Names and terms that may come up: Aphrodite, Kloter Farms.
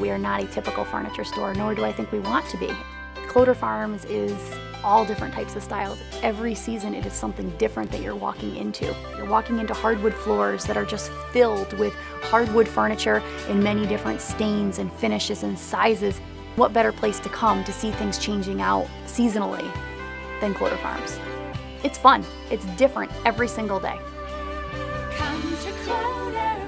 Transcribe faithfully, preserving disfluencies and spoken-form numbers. We are not a typical furniture store, nor do I think we want to be. Kloter Farms is all different types of styles. Every season it is something different that you're walking into. You're walking into hardwood floors that are just filled with hardwood furniture in many different stains and finishes and sizes. What better place to come to see things changing out seasonally than Kloter Farms? It's fun, it's different every single day. Come to Kloter.